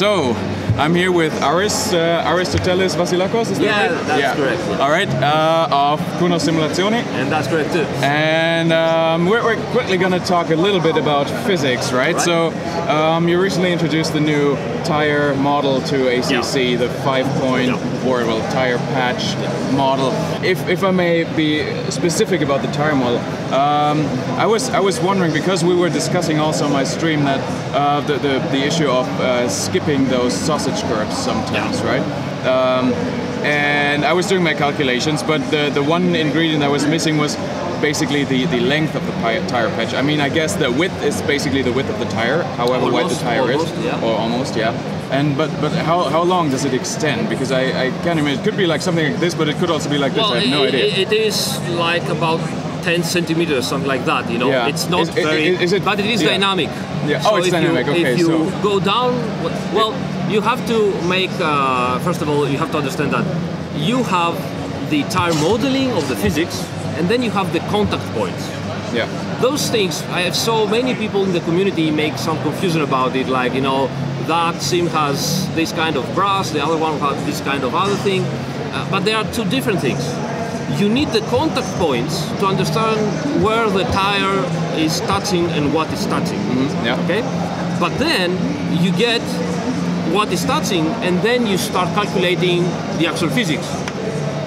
So, I'm here with Aris Aristotelis Vasilakos, is that right? That's correct. Yeah. All right, of Kunos Simulazioni. And that's correct too. And we're quickly going to talk a little bit about physics, right? So, you recently introduced the new tire model to ACC, the 5-point variable tire patch model. If I may be specific about the tire model, I was wondering, because we were discussing also on my stream that the issue of skipping those sausage curves sometimes, right? And I was doing my calculations, but the one ingredient I was missing was basically the length of the tire patch. I mean, I guess the width is basically the width of the tire, however almost, wide the tire is, yeah. Or almost, yeah. And but how long does it extend? Because I can't imagine. It could be like something like this, but it could also be like this. Well, I have no idea. It is like about 10 centimeters, something like that. You know, yeah. It's not but it is dynamic. Yeah. So it's dynamic. Okay. If you go down, well, you have to make. First of all, you have to understand that you have the tire modeling of the physics, and then you have the contact points. Yeah. Those things, I have so many people in the community make some confusion about it. Like, you know, that sim has this kind of brass, the other one has this kind of other thing, but they are two different things. You need the contact points to understand where the tire is touching and what is touching. Mm-hmm. Yeah. Okay? But then you get what is touching, and then you start calculating the actual physics.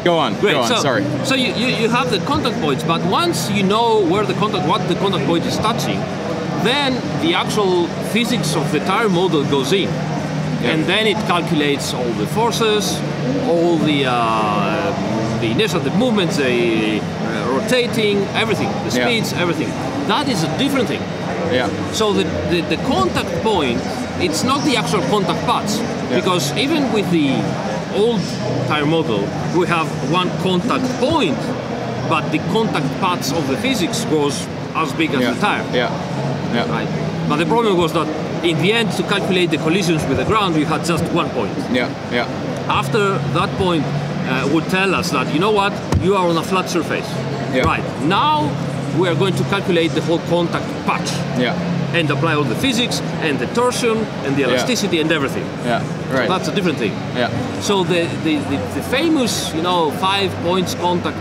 Go on. Great. Go on. So, sorry. So you have the contact points, but once you know where the contact, what the contact point is touching, then the actual physics of the tire model goes in. Yeah. And then it calculates all the forces, all the inertia, the movements, the rotating, everything, the speeds, yeah. Everything. That is a different thing. Yeah. So the contact point, it's not the actual contact parts, yeah. Because even with the old tire model, we have one contact point, but the contact parts of the physics goes as big as, yeah, the tire. Yeah, yeah. Right. But the problem was that in the end, to calculate the collisions with the ground, we had just one point. Yeah, yeah. After that point would tell us that, you know what, you are on a flat surface. Yeah. Right. Now we are going to calculate the whole contact patch. Yeah. And apply all the physics and the torsion and the elasticity, yeah, and everything. Yeah, right. So that's a different thing. Yeah. So the famous, you know, 5 points contact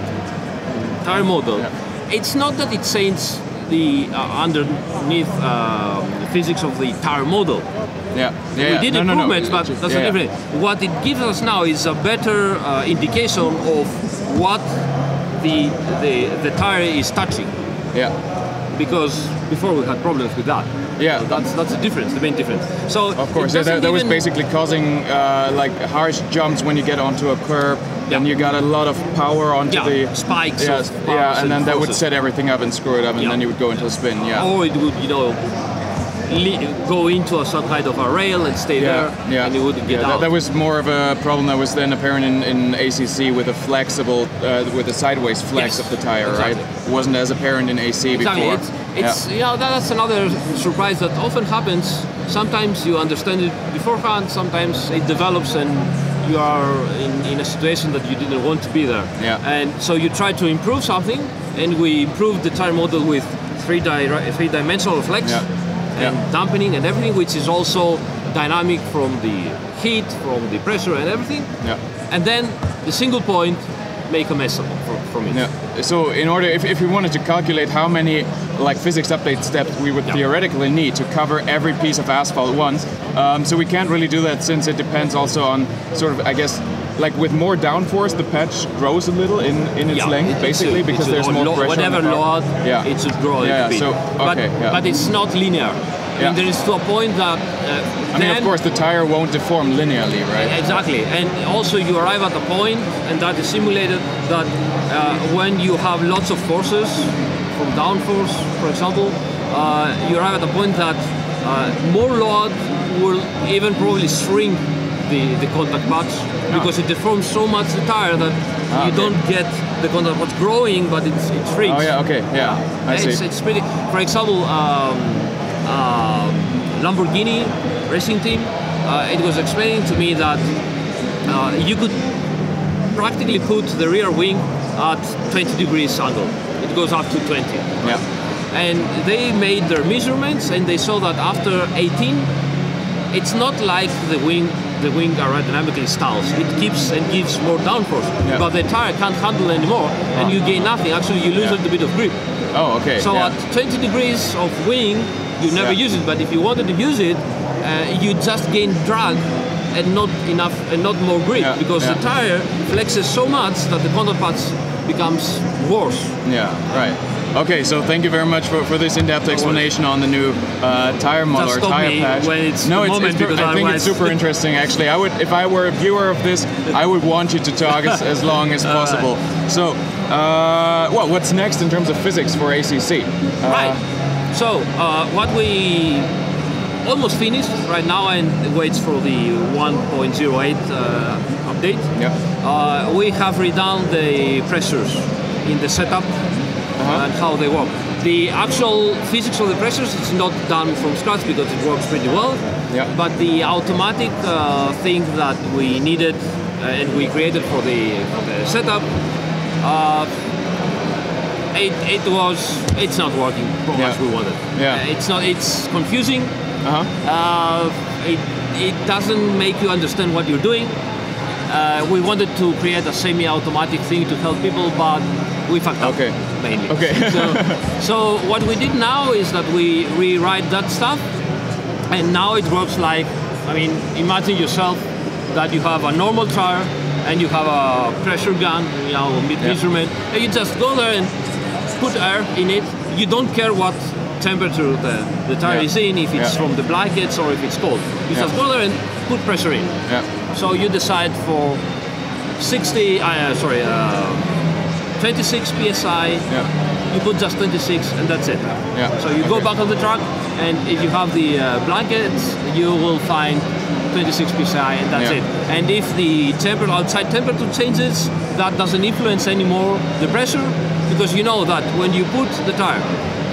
tire model. Yeah. It's not that it saints the underneath the physics of the tire model. Yeah. Yeah. We did improvements, but that's a different. Yeah. What it gives us now is a better indication of what the tire is touching. Yeah. Because before we had problems with that. Yeah, so that's the difference, the main difference. So of course, that was basically causing like harsh jumps when you get onto a curb, yeah, and you got a lot of power onto, yeah, the spikes. Yeah, yeah, and then that would set everything up and screw it up, and, yeah, then you would go into a spin. Yeah, or it would, you know, go into a some kind of a rail and stay, yeah, there, yeah, and you wouldn't get, yeah, out. That was more of a problem that was then apparent in ACC with a flexible, with a sideways flex, yes, of the tire, exactly, right? It wasn't as apparent in AC, exactly, before. It's yeah, you know, that's another surprise that often happens. Sometimes you understand it beforehand, sometimes it develops and you are in a situation that you didn't want to be there. Yeah. And so you try to improve something, and we improved the tire model with three-dimensional flex. Yeah. And, yeah, dampening and everything, which is also dynamic from the heat, from the pressure and everything. Yeah. And then the single point make a mess from it. Yeah. So in order, if we wanted to calculate how many like physics update steps we would, yeah, theoretically need to cover every piece of asphalt at once, so we can't really do that, since it depends also on sort of, I guess, like with more downforce, the patch grows a little in its, yeah, length, basically, because there's more pressure. Whatever load, yeah, it should grow, yeah, a bit. So, okay, but it's not linear. Yeah. And there is to a point that I mean, of course, the tire won't deform linearly, right? Exactly. And also, you arrive at a point, and that is simulated, that when you have lots of forces, from downforce, for example, you arrive at a point that more load will even probably shrink the contact patch, because it deforms so much the tire that you don't get the contact patch growing, but it shrinks. Oh yeah, okay, yeah, I see. It's pretty. For example, Lamborghini racing team, it was explaining to me that you could practically put the rear wing at 20 degrees angle. It goes up to 20. Yeah. And they made their measurements, and they saw that after 18. it's not like the wing aerodynamically stalls. It keeps and gives more downforce, yeah. But the tire can't handle anymore, and you gain nothing. Actually, you lose a little bit of grip. Oh, okay. So at 20 degrees of wing, you never use it. But if you wanted to use it, you just gain drag and not enough and not more grip because the tire flexes so much that the contact parts becomes worse. Yeah. Right. Okay, so thank you very much for this in-depth explanation on the new tire model or tire patch. I think it's super interesting. Actually, I would, if I were a viewer of this, I would want you to talk as long as possible. So, well, what's next in terms of physics for ACC? Right. So, what we almost finished right now and waits for the 1.08 update. Yeah. We have redone the pressures in the setup. And how they work. The actual physics of the pressures is not done from scratch because it works pretty well. Yeah. But the automatic thing that we needed and we created for the setup, it's not working as we wanted. Yeah. It's confusing. It doesn't make you understand what you're doing. We wanted to create a semi-automatic thing to help people, but we fucked up mainly. Okay. so what we did now is that we rewrite that stuff, and now it works like, I mean, imagine yourself that you have a normal tire and you have a pressure gun, you know, measurement, and you just go there and put air in it. You don't care what temperature the tire is in, if it's from the blankets or if it's cold. You just go there and put pressure in. Yeah. So you decide for 26 psi. Yeah. You put just 26, and that's it. Yeah. So you go back on the track, and if you have the blankets, you will find 26 psi, and that's it. And if the outside temperature changes, that doesn't influence anymore the pressure, because you know that when you put the tire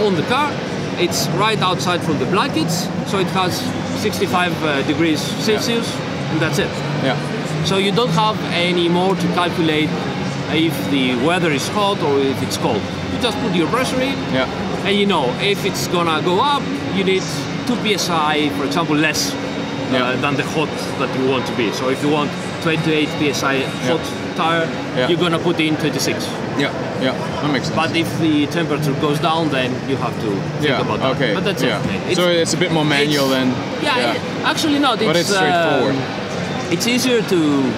on the car, it's right outside from the blankets, so it has 65 degrees Celsius, and that's it. Yeah. So you don't have any more to calculate if the weather is hot or if it's cold. You just put your pressure in, and you know, if it's gonna go up, you need 2 psi, for example, less than the hot that you want to be. So if you want 28 psi hot tire, you're gonna put in 26. Yeah, yeah, that makes sense. But if the temperature goes down, then you have to think about that. Okay. But that's it. So it's a bit more manual than... Yeah, actually not. But it's straightforward. It's easier to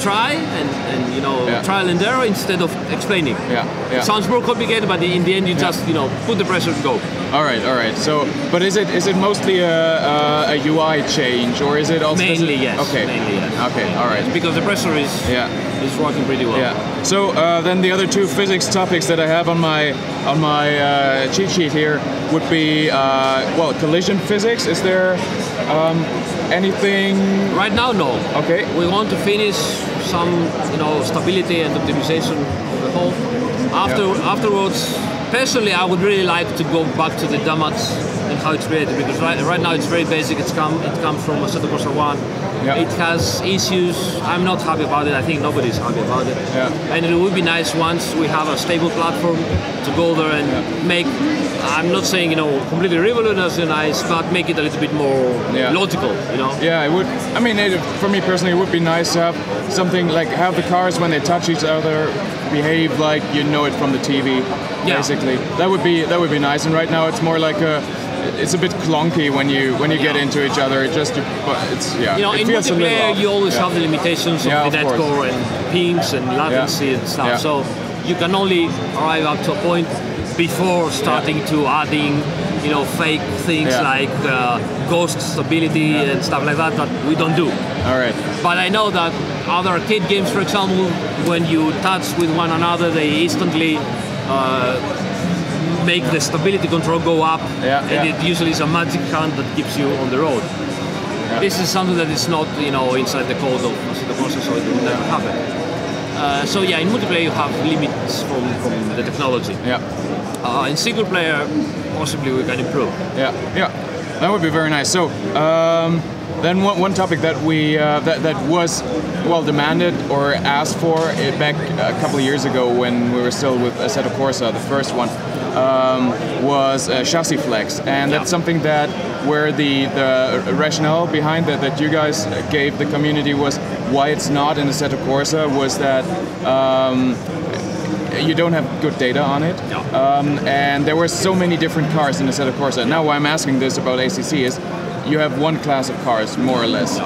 try and you know, trial and error instead of explaining. Yeah, yeah. It sounds more complicated, but in the end you just, you know, put the pressure and go. All right, all right. So, but is it mostly a UI change, or is it also mainly okay? Mainly okay, mainly, all right. Because the pressure is working pretty well. Yeah. So then the other two physics topics that I have on my cheat sheet here would be well, collision physics. Is there anything right now? No. Okay. We want to finish some, you know, stability and optimization of the whole. Afterwards. Personally, I would really like to go back to the damage and how it's created, because right now it's very basic. It comes from Masato Kosawa. It has issues. I'm not happy about it. I think nobody's happy about it. Yeah. And it would be nice once we have a stable platform to go there and make, I'm not saying, you know, completely revolutionize, but make it a little bit more logical, you know? Yeah, it would. I mean, for me personally, it would be nice to have something like have the cars, when they touch each other, behave like you know it from the TV, basically. That would be nice. And right now it's more like it's a bit clunky when you get into each other. It just, it's You know, in multiplayer you always have the limitations of the dead core and pings and latency and stuff. Yeah. So you can only arrive up to a point before starting to adding, you know, fake things like ghost stability and stuff like that we don't do. All right. But I know that other arcade games, for example, when you touch with one another, they instantly make the stability control go up, and it usually is a magic hand that keeps you on the road. Yeah. This is something that is not, you know, inside the code of the process, so it will never happen. So yeah, in multiplayer you have limits from the technology. Yeah. In single player, possibly we can improve. Yeah, yeah, that would be very nice. So. Then one topic that we that was well demanded or asked for back a couple of years ago when we were still with Assetto Corsa, the first one, was chassis flex, and that's something that where the rationale behind that that you guys gave the community was why it's not in the Assetto Corsa was that you don't have good data on it, and there were so many different cars in the Assetto Corsa. Now why I'm asking this about ACC is you have one class of cars, more or less,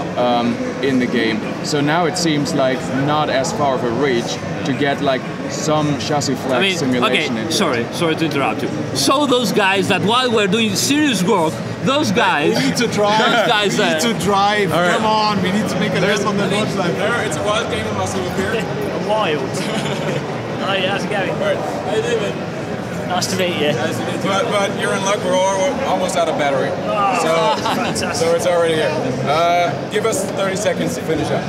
in the game. So now it seems like not as far of a reach to get like some chassis flex simulation. Okay, sorry to interrupt you. So those guys that while we're doing serious work, those guys we need to drive. Those guys we need to drive. Right. Come on, we need to make a list on the launch line. It's a wild game of muscle here. Wild. Oh yeah, how's it going? Alright, how you doing? Nice to meet you. Nice to meet you. But you're in luck, we're almost out of battery. Oh, so it's already here. Give us 30 seconds to finish up.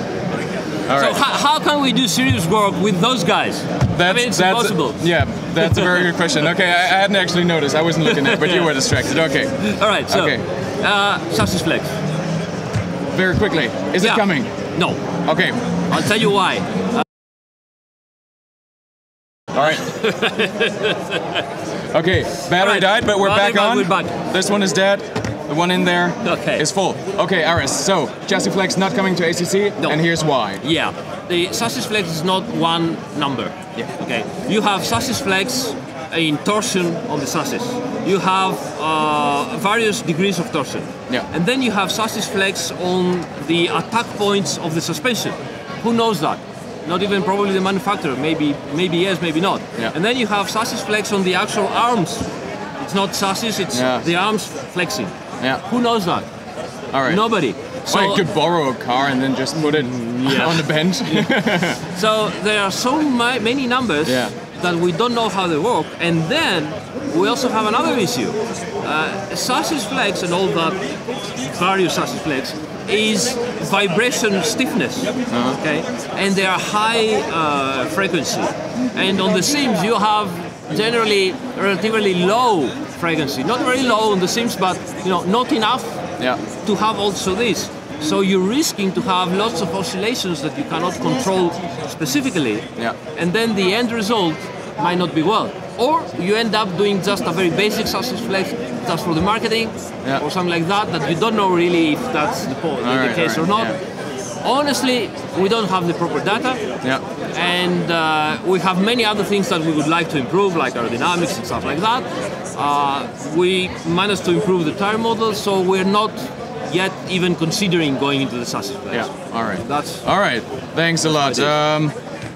All right. So how can we do serious work with those guys? That's impossible. That's a very good question. Okay, I hadn't actually noticed. I wasn't looking at it, but you were distracted. Okay. All right, so chassis flex. Very quickly. Is it coming? No. Okay. I'll tell you why. All right. Okay, battery died, but we're back on. We're back. This one is dead. The one in there is full. Okay, Aris, so chassis flex not coming to ACC, and here's why. Yeah, the chassis flex is not one number. Yeah. Okay, you have chassis flex in torsion on the chassis. You have various degrees of torsion. Yeah. And then you have chassis flex on the attack points of the suspension. Who knows that? Not even probably the manufacturer, maybe yes, maybe not. Yeah. And then you have chassis flex on the actual arms. It's not chassis, it's the arms flexing. Yeah. Who knows that? All right. Nobody. So I could borrow a car and then just put it on the bench. So there are so many numbers that we don't know how they work. And then we also have another issue. Chassis flex and all that, various chassis flex, is vibration stiffness, okay? And they are high frequency. And on the sims, you have generally relatively low frequency. Not very low on the sims, but you know, not enough to have also this. So you're risking to have lots of oscillations that you cannot control specifically. Yeah. And then the end result might not be well. Or you end up doing just a very basic chassis flex just for the marketing or something like that, that you don't know really if that's the case or not. Yeah. Honestly, we don't have the proper data. Yeah. And we have many other things that we would like to improve, like aerodynamics and stuff like that. We managed to improve the tire model, so we're not yet even considering going into the chassis flex. Yeah, all right. That's all right, thanks a lot.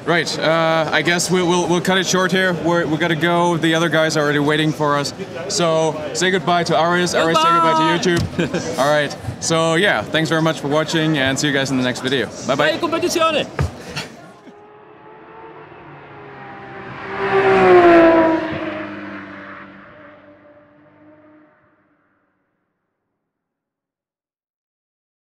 Right, I guess we'll cut it short here. We gotta go. The other guys are already waiting for us. So say goodbye to Aris. Goodbye. Aris, say goodbye to YouTube. All right. So yeah, thanks very much for watching, and see you guys in the next video. Bye bye.